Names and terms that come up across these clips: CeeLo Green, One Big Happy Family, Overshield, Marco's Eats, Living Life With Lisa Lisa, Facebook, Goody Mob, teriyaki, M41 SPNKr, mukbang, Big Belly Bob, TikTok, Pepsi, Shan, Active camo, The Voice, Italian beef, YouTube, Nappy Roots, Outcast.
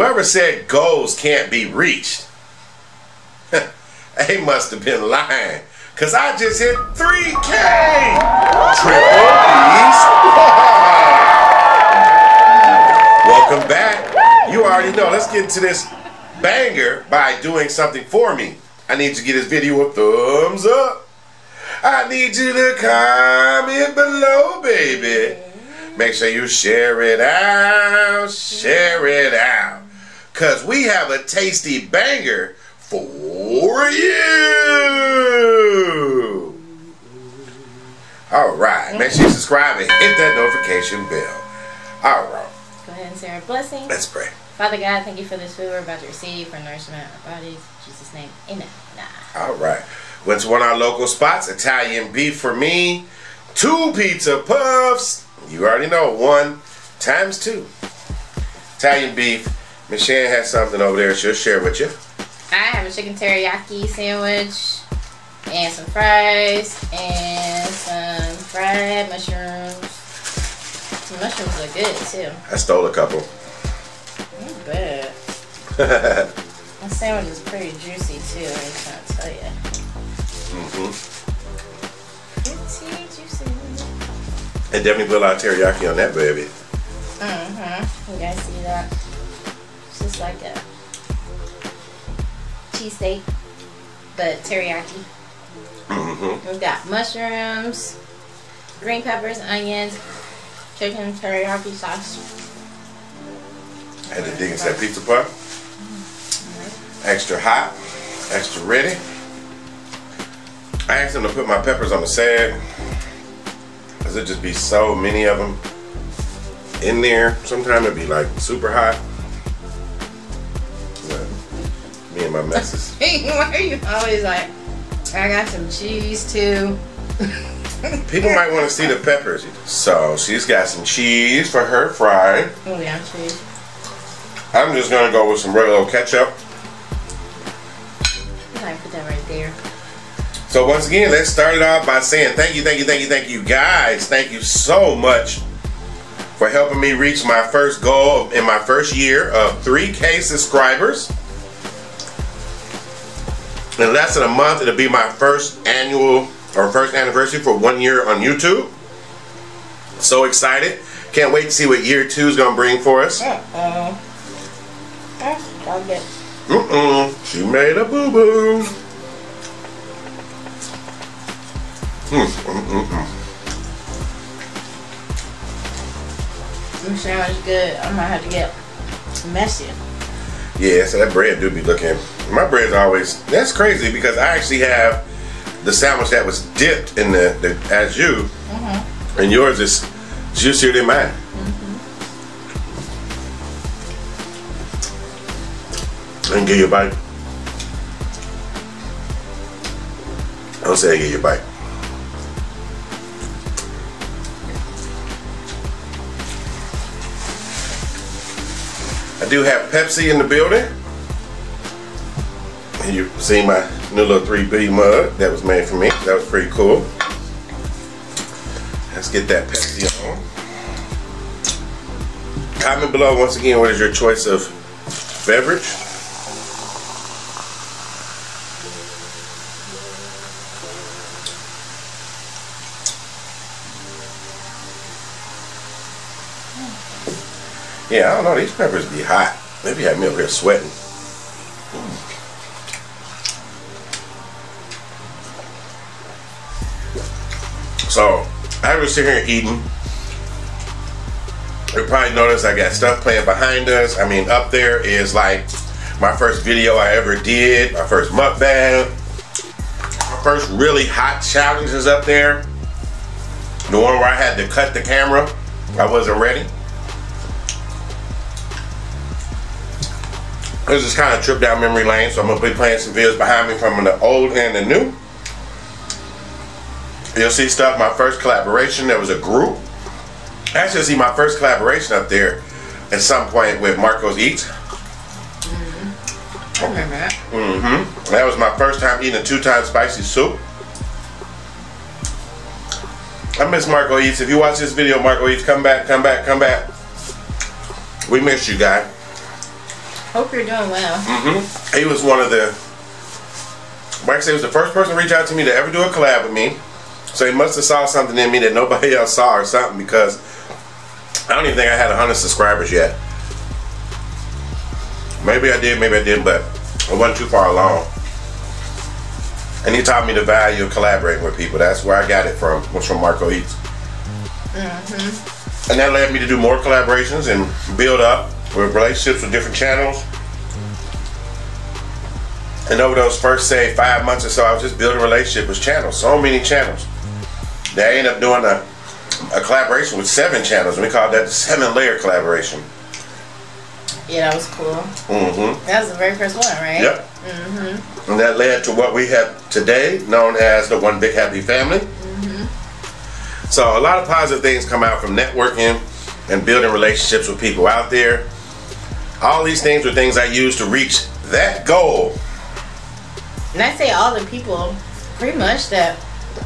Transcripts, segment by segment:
whoever said goals can't be reached, they must have been lying, because I just hit 3K! Triple E's! Welcome back. You already know. Let's get into this banger by doing something for me. I need you to get this video a thumbs up. I need you to comment below, baby. Make sure you share it out. Share it out. Because we have a tasty banger for you. Alright. Make sure you subscribe and hit that notification bell. Alright. Go ahead and say our blessing. Let's pray. Father God, thank you for this food we're about to receive for nourishment of our bodies. In Jesus' name, amen. Alright. Went to one of our local spots. Italian beef for me. 2 pizza puffs. You already know. 1 times 2. Italian beef. Miss Shan has something over there she'll share with you. I have a chicken teriyaki sandwich and some fries and some fried mushrooms. The mushrooms look good too. I stole a couple. Not bad. My sandwich is pretty juicy too, I'm trying to tell you. Mm-hmm. It definitely put a lot of teriyaki on that baby. Mm-hmm. You guys see that? It's just like a cheesesteak, but teriyaki. Mm-hmm. We've got mushrooms, green peppers, onions, chicken teriyaki sauce. I had to dig into that pizza pot. Mm-hmm. Extra hot, extra ready. I asked them to put my peppers on the side because there'd just be so many of them in there. Sometimes it'd be like super hot. But me and my messes. Why are you always like, I got some cheese too? People might want to see the peppers. So she's got some cheese for her fry. Oh yeah, cheese. I'm just going to go with some regular ketchup. You might put that right there. So once again, let's start it off by saying thank you guys. Thank you so much for helping me reach my first goal in my first year of 3K subscribers. In less than a month, it'll be my first anniversary for 1 year on YouTube. So excited. Can't wait to see what year 2 is going to bring for us. She made a boo-boo. It sounds good. I'm gonna have to get messy. Yeah, so that bread do be looking. My bread's always. That's crazy because I actually have the sandwich that was dipped in the ajou, and yours is juicier than mine. And get your bite. Don't say I get your bite. I do have Pepsi in the building. And you see my new little 3B mug that was made for me. That was pretty cool. Let's get that Pepsi on. Comment below once again what is your choice of beverage. Yeah, I don't know, these peppers be hot. Maybe I had me over here sweating. So, I was sitting here eating. You probably noticed I got stuff playing behind us. I mean, up there is like my first video I ever did, my first mukbang. My first really hot challenge is up there. The one where I had to cut the camera. I wasn't ready. This is kind of a trip down memory lane, so I'm going to be playing some videos behind me from the old and the new. You'll see stuff, my first collaboration, there was a group. Actually, you'll see my first collaboration up there at some point with Marco's Eats. Mm-hmm. I remember that. Mm-hmm. That was my first time eating a 2-time spicy soup. I miss Marco Eats. If you watch this video, Marco Eats, come back. We miss you, guy. Hope you're doing well. Mm-hmm. He was one of the, Mark said he was the first person to reach out to me to ever do a collab with me. So he must have saw something in me that nobody else saw or something, because I don't even think I had 100 subscribers yet. Maybe I did, maybe I didn't, but I wasn't too far along. And he taught me the value of collaborating with people. That's where I got it from, was from Marco's Eats. Mm-hmm. And that led me to do more collaborations and build up with relationships with different channels. And over those first, say, 5 months or so, I was just building relationships with channels, so many channels. They ended up doing a collaboration with 7 channels, and we called that the 7-layer collaboration. Yeah, that was cool. Mm-hmm. That was the very first one, right? Yep. Mm-hmm. And that led to what we have today, known as the One Big Happy Family. Mm-hmm. So a lot of positive things come out from networking and building relationships with people out there. All these things were things I used to reach that goal. And I say all the people pretty much that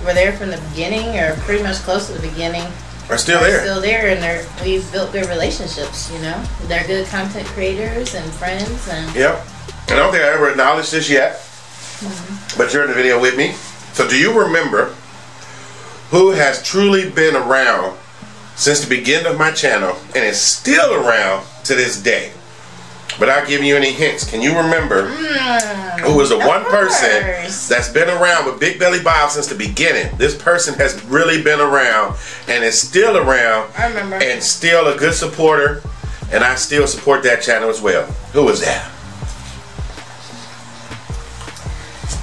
were there from the beginning, or pretty much close to the beginning, are still there. And we've built good relationships, you know. They're good content creators and friends. And yep. And I don't think I ever acknowledged this yet, mm-hmm. but you're in the video with me. So do you remember who has truly been around since the beginning of my channel and is still around to this day? Without giving you any hints, can you remember who was the one person that's been around with Big Belly Bob since the beginning? This person has really been around and is still around. I remember. And still a good supporter, and I still support that channel as well. Who was that?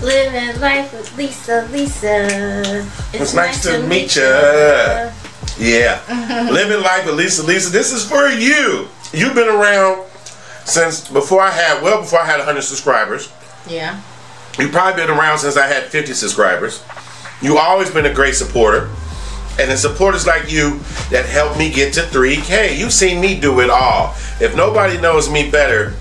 Living Life With Lisa Lisa. It's nice to meet you. Yeah. Living Life With Lisa Lisa. This is for you. You've been around since before I had, well, before I had 100 subscribers. Yeah. You've probably been around since I had 50 subscribers. You've always been a great supporter. And the supporters like you that helped me get to 3K. You've seen me do it all. If nobody knows me better,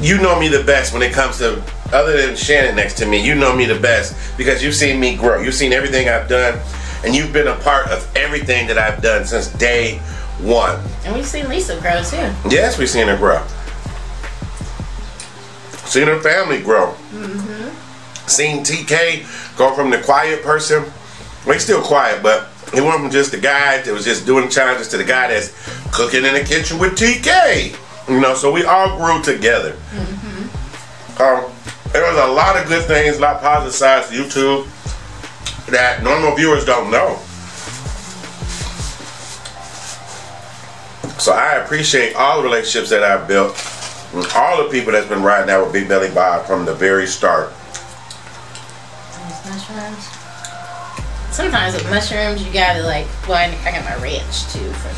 you know me the best when it comes to, other than Shannon next to me, you know me the best because you've seen me grow. You've seen everything I've done, and you've been a part of everything that I've done since day one. And we've seen Lisa grow too. Yes, we've seen her grow. Seen her family grow. Mm-hmm. Seen TK go from the quiet person. Well, he's still quiet, but he went from just the guy that was just doing challenges to the guy that's cooking in the kitchen with TK. You know, so we all grew together. Mm-hmm. There was a lot of good things, a lot of positive sides to YouTube that normal viewers don't know. So I appreciate all the relationships that I've built and all the people that's been riding out with Big Belly Bob from the very start. Sometimes with mushrooms you gotta like, well, I got my ranch too for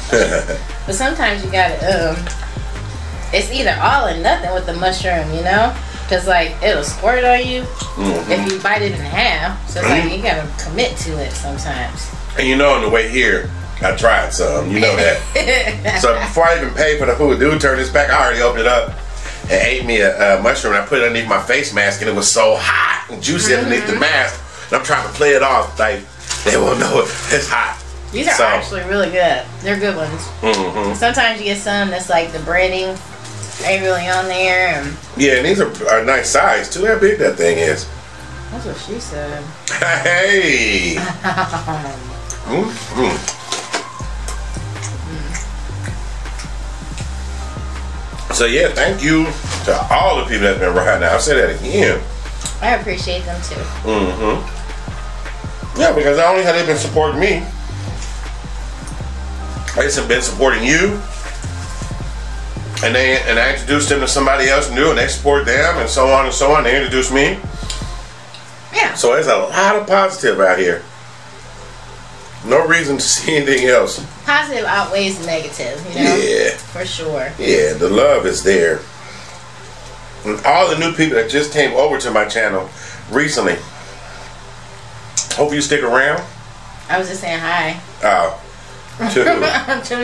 but sometimes you gotta, it's either all or nothing with the mushroom, you know? Cause like it'll squirt on you, mm-hmm. if you bite it in half. So it's like you gotta commit to it sometimes. And you know, on the way here, I tried some, you know that. So before I even paid for the food, dude turned his back. I already opened it up and ate me a mushroom. And I put it underneath my face mask, and it was so hot and juicy underneath the mask. And I'm trying to play it off like they won't know it's hot. These are actually really good. They're good ones. Mm-hmm. Sometimes you get some that's like the breading ain't really on there. And yeah, and these are nice size too. How big that thing is? That's what she said. Hey. Mm-hmm. So yeah, thank you to all the people that's been riding out. I'll say that again. I appreciate them too. Mm-hmm. Yeah, because not only have they been supporting me, they've been supporting you. And I introduced them to somebody else new, and they support them, and so on and so on. They introduced me. Yeah. So there's a lot of positive out here. No reason to see anything else. Positive outweighs negative, you know? Yeah. For sure. Yeah, the love is there. And all the new people that just came over to my channel recently, hope you stick around. I was just saying hi. Oh. To the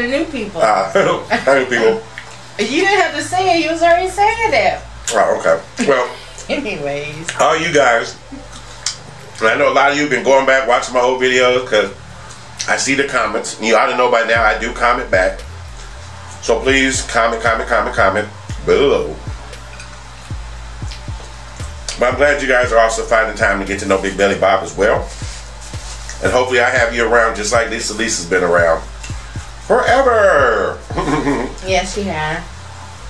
new people. New people. You didn't have to say it. You was already saying that. Oh, okay. Well. Anyways. All you guys, and I know a lot of you have been going back watching my old videos because I see the comments. You ought to know by now I do comment back. So please comment below. But I'm glad you guys are also finding time to get to know Big Belly Bob as well. And hopefully I have you around just like Lisa Lisa's been around forever. Yes, she has.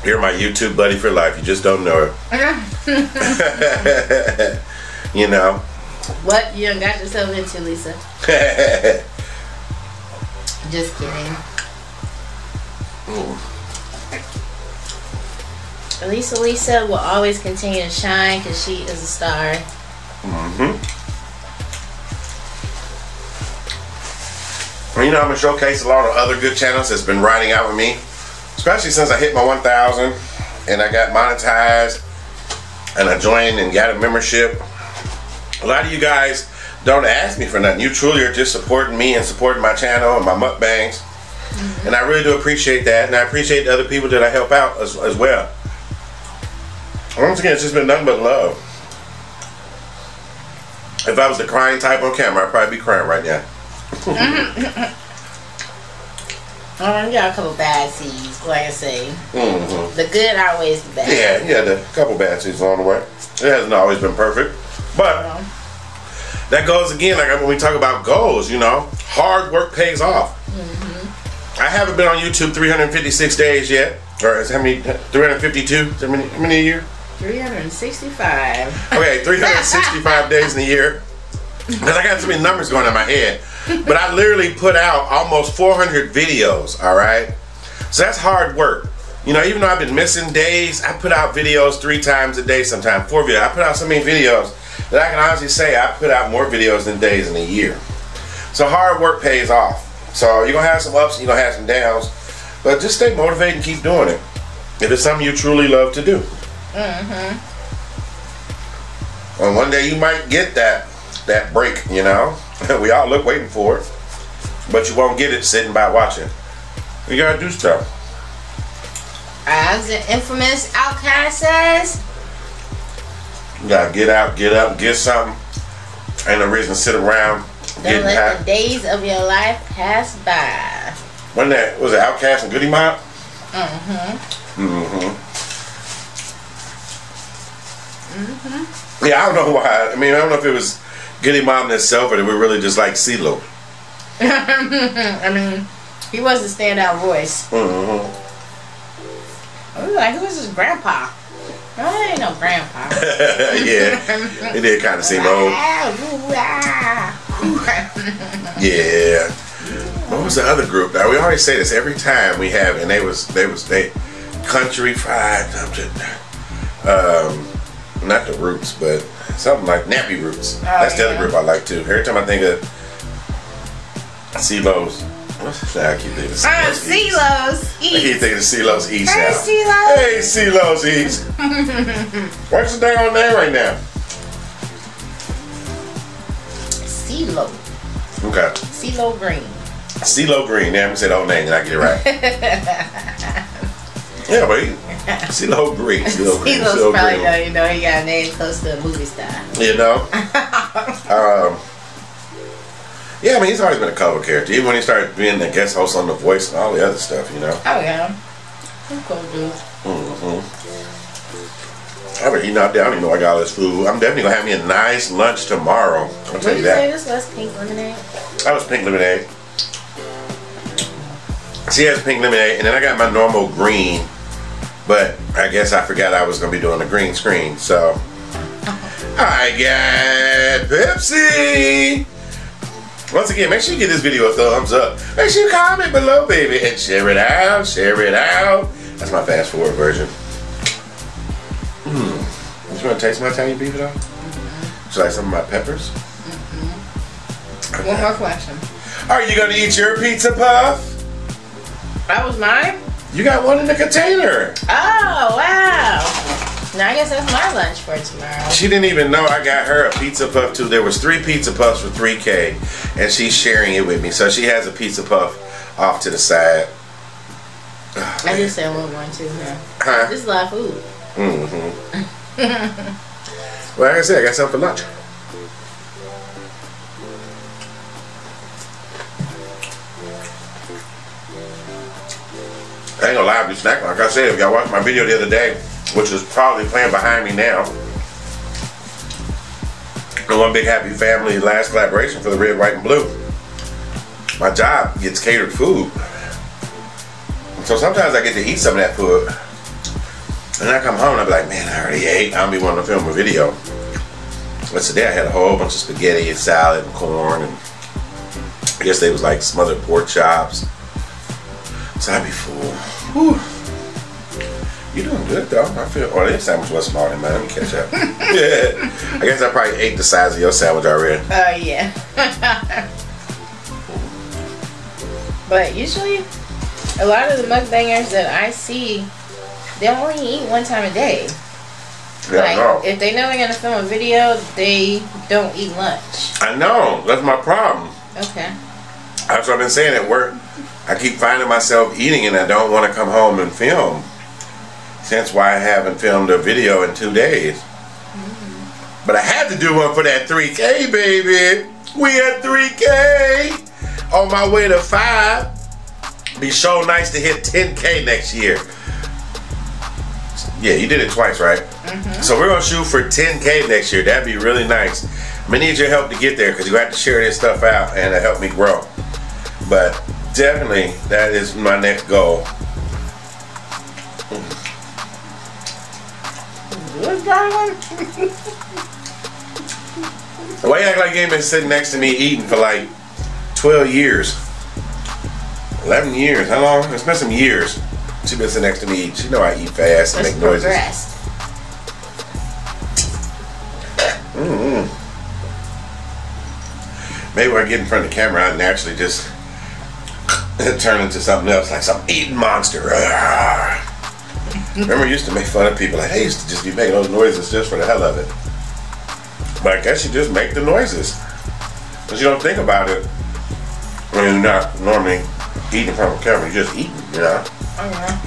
You're my YouTube buddy for life. You just don't know her. You know. What you done got yourself into, Lisa? Just kidding. Mm. Lisa Lisa will always continue to shine because she is a star. Mm-hmm. You know, I'm going to showcase a lot of other good channels that's been riding out with me. Especially since I hit my 1,000 and I got monetized and I joined and got a membership. A lot of you guys don't ask me for nothing. You truly are just supporting me and supporting my channel and my mukbangs. Mm-hmm. And I really do appreciate that. And I appreciate the other people that I help out as well. Once again, it's just been nothing but love. If I was the crying type on camera, I'd probably be crying right now. You got a couple bad seeds, like I say. Mm-hmm. The good always the bad. Yeah, the couple bad seeds along the way. It hasn't always been perfect. But that goes again, like when we talk about goals, you know, hard work pays off. Mm-hmm. I haven't been on YouTube 356 days yet, or how many? 352? How many a year? 365. Okay, 365 days in a year. Because I got so many numbers going in my head. But I literally put out almost 400 videos, all right? So that's hard work. You know, even though I've been missing days, I put out videos 3 times a day sometimes, 4 videos. I put out so many videos that I can honestly say I put out more videos than days in a year. So hard work pays off. So you're going to have some ups, you're going to have some downs. But just stay motivated and keep doing it. If it's something you truly love to do. Mm-hmm. And one day you might get that break, you know. We all look waiting for it. But you won't get it sitting by watching. You got to do stuff. As the infamous Outcast says, you gotta get out, get up, get something. Ain't no reason to sit around. Don't let the days of your life pass by. When that was it, Outcast and Goody Mob? Mm-hmm. Mm-hmm. Mm-hmm. Yeah, I don't know why. I mean, I don't know if it was Goody Mob itself or that we really just like CeeLo. I mean, he was the standout voice. Mm-hmm. I was like, who is his grandpa? I ain't no grandpa. Yeah, it did kind of seem old. Yeah. What was the other group? Now, we always say this every time we have, and they Country Fried something. Not the Roots, but something like Nappy Roots. Oh, that's the other group I like too. Every time I think of CeeLo's. Nah, I keep thinking of CeeLo's Eats. I keep thinking of CeeLo's Eats now. Hey, CeeLo's Eats. What's the name on there right now? CeeLo. Okay. CeeLo Green. CeeLo Green. Now I'm going to say the whole name and I get it right. Yeah, but CeeLo Green. CeeLo Green. CeeLo's probably though, you know, he got a name close to a movie star. You know? Yeah, I mean, he's always been a cover character. Even when he started being the guest host on The Voice and all the other stuff, you know. Oh, yeah. He's cool, dude. Mm-hmm. I've been eating out there. I don't even know I got all this food. I'm definitely going to have me a nice lunch tomorrow. I'll tell you that. Did you say this was pink lemonade? That was pink lemonade. She has pink lemonade. And then I got my normal green. But I guess I forgot I was going to be doing the green screen. So, I got Pepsi. Once again, make sure you give this video a thumbs up. Make sure you comment below, baby, and share it out, share it out. That's my fast forward version. Mm. You just want to taste my tiny beef at all? Mm-hmm. Should I have some of my peppers? Mm-hmm. Okay. One more question. Are you going to eat your pizza puff? That was mine? You got one in the container. Oh, wow. Now I guess that's my lunch for tomorrow. She didn't even know I got her a pizza puff too. There was 3 pizza puffs for $3K, and she's sharing it with me. So she has a pizza puff off to the side. Oh, I just said one too. Huh? This is a lot of food. Mm-hmm. Well, like I said, I got something for lunch. I ain't gonna lie, I be snacking. Like I said, if y'all watched my video the other day, which is probably playing behind me now. on One Big Happy Family, last collaboration for the Red, White, and Blue. My job gets catered food. So sometimes I get to eat some of that food. And I come home and I be like, man, I already ate. I don't be wanting to film a video. But today I had a whole bunch of spaghetti and salad and corn. And I guess they was like smothered pork chops. So I'd be full. Whew. You're doing good though. I feel, oh, that sandwich wasn't all in, man. Let me catch up. Yeah. I guess I probably ate the size of your sandwich already. Oh, yeah. But usually, a lot of the mukbangers that I see, they only eat one time a day. Yeah, like, I know. If they know they're going to film a video, they don't eat lunch. I know. That's my problem. Okay. That's what I've been saying at work. I keep finding myself eating and I don't want to come home and film. That's why I haven't filmed a video in 2 days. Mm-hmm. But I had to do one for that 3K, baby. We at 3K. On my way to 5. Be so nice to hit 10K next year. Yeah, you did it twice, right? Mm-hmm. So we're going to shoot for 10K next year. That'd be really nice. I'm going to need your help to get there because you have to share this stuff out and it'll help me grow. But definitely, that is my next goal. Why you act like you ain't been sitting next to me eating for like 12 years? 11 years? How long? It's been some years. She been sitting next to me eating. She know I eat fast and make noises. Mm-hmm. Maybe when I get in front of the camera, I naturally just turn into something else, like some eating monster. Remember, I used to make fun of people. Like, they used to just be making those noises just for the hell of it. But I guess you just make the noises. Because you don't think about it when you're not normally eating from a camera. You're just eating, you know? Oh, yeah.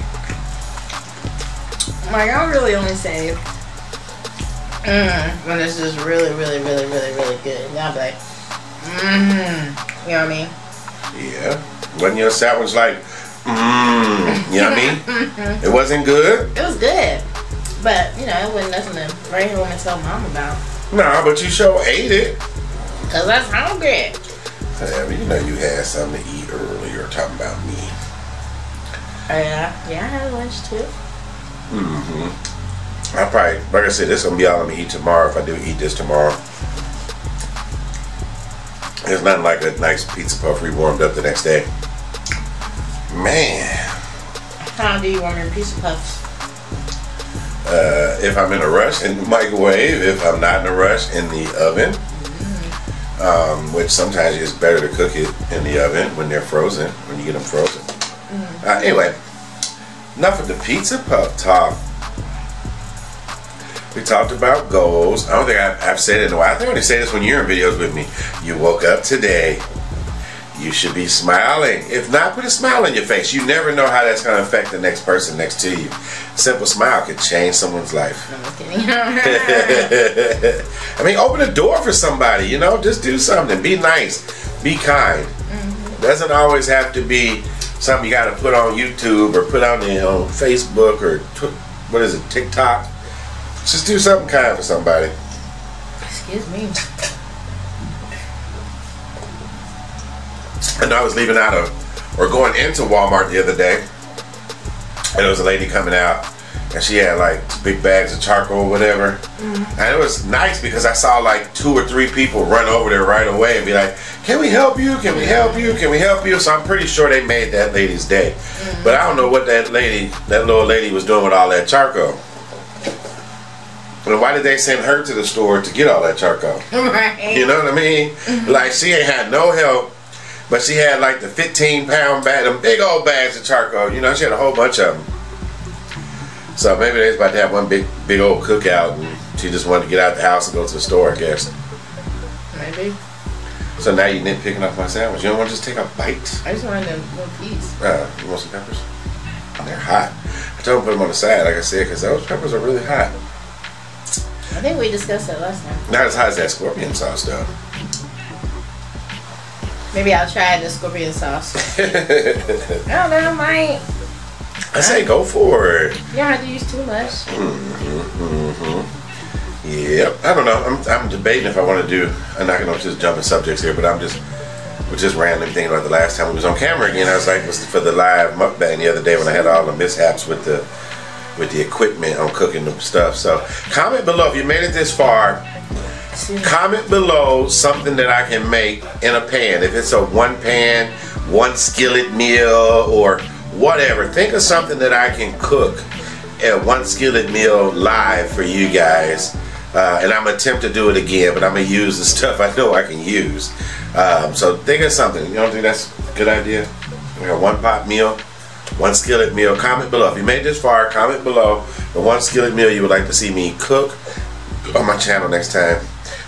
Like, I'll really only say when it's just really, really, really, really, really good. And I'll be like, you know what I mean? Yeah. Wasn't your sandwich like, yummy? It wasn't good? It was good. But, you know, it wasn't nothing to raise home and tell mom about. Nah, but you sure ate it. Because I was hungry. Yeah, but you know you had something to eat earlier talking about me. Yeah, I had lunch too. Mm-hmm. I probably, like I said, this is going to be all I'm going to eat tomorrow if I do eat this tomorrow. There's nothing like a nice pizza puff re-warmed up the next day. Man. How do you warm your pizza puffs? If I'm in a rush, in the microwave. If I'm not in a rush, in the oven. Mm-hmm. Which sometimes it's better to cook it in the oven when they're frozen, when you get them frozen. Mm-hmm. Anyway, enough of the pizza puff talk. We talked about goals. I don't think I've said it in a while. I think I only say this when you're in videos with me. You woke up today. You should be smiling. If not, put a smile on your face. You never know how that's going to affect the next person next to you. A simple smile could change someone's life. I'm just kidding. I mean, open a door for somebody, you know? Just do something. Be nice. Be kind. Mm-hmm. It doesn't always have to be something you got to put on YouTube or put on Facebook or, TikTok. Just do something kind for somebody. Excuse me. I know I was leaving out of, or going into Walmart the other day, and there was a lady coming out, and she had like big bags of charcoal or whatever. Mm-hmm. And it was nice because I saw like 2 or 3 people run over there right away and be like, can we help you? Can we help you? Can we help you? So I'm pretty sure they made that lady's day. Mm-hmm. But I don't know what that little lady was doing with all that charcoal. But why did they send her to the store to get all that charcoal? Right. You know what I mean? Mm-hmm. Like, she ain't had no help. But she had like the 15-pound bag, them big old bags of charcoal. You know, she had a whole bunch of them. So maybe they was about to have one big old cookout, and she just wanted to get out of the house and go to the store, I guess. Maybe. So now you're nitpicking off my sandwich. You don't want to just take a bite? I just wanted a little piece. You want some peppers? They're hot. I told them to put them on the side, like I said, because those peppers are really hot. I think we discussed that last time. Not as hot as that scorpion sauce, though. Maybe I'll try the scorpion sauce. I don't know, might. I say go for it. You don't have to use too much. Mm-hmm, mm-hmm. Yep. I don't know. I'm debating if I want to do. I'm not gonna just jumping subjects here, but was just random thing about the last time we was on camera again. I was like, was for the live mukbang the other day when I had all the mishaps with the equipment on cooking the stuff. So comment below if you made it this far. Comment below something that I can make in a pan. If it's a one pan, one skillet meal or whatever, think of something that I can cook at one skillet meal live for you guys. And I'm gonna attempt to do it again, but I'm gonna use the stuff I know I can use. So think of something. You don't think that's a good idea? You know, one pot meal, one skillet meal. Comment below if you made it this far. Comment below the one skillet meal you would like to see me cook on my channel next time.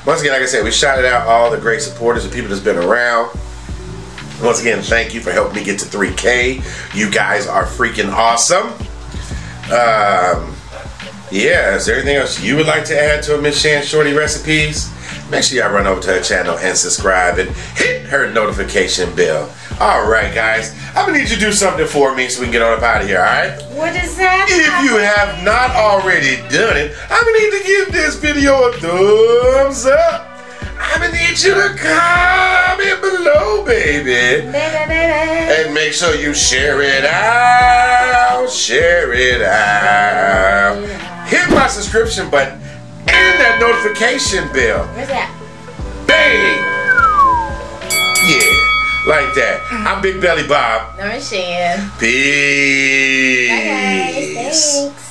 Once again, like I said, we shouted out all the great supporters and people that's been around. Once again, thank you for helping me get to 3K. You guys are freaking awesome. Yeah, is there anything else you would like to add to a Miss Shan Shorty recipes? Make sure y'all run over to her channel and subscribe and hit her notification bell. Alright guys, I'm gonna need you to do something for me so we can get on up out of here, alright? What is that? If you have not already done it, I'm gonna need to give this video a thumbs up. I'm gonna need you to comment below, baby. And make sure you share it out. Share it out. Hit my subscription button and that notification bell. Where's that? Bang! Yeah, like that. I'm Big Belly Bob. I'm Shan. Peace. Bye guys. Thanks.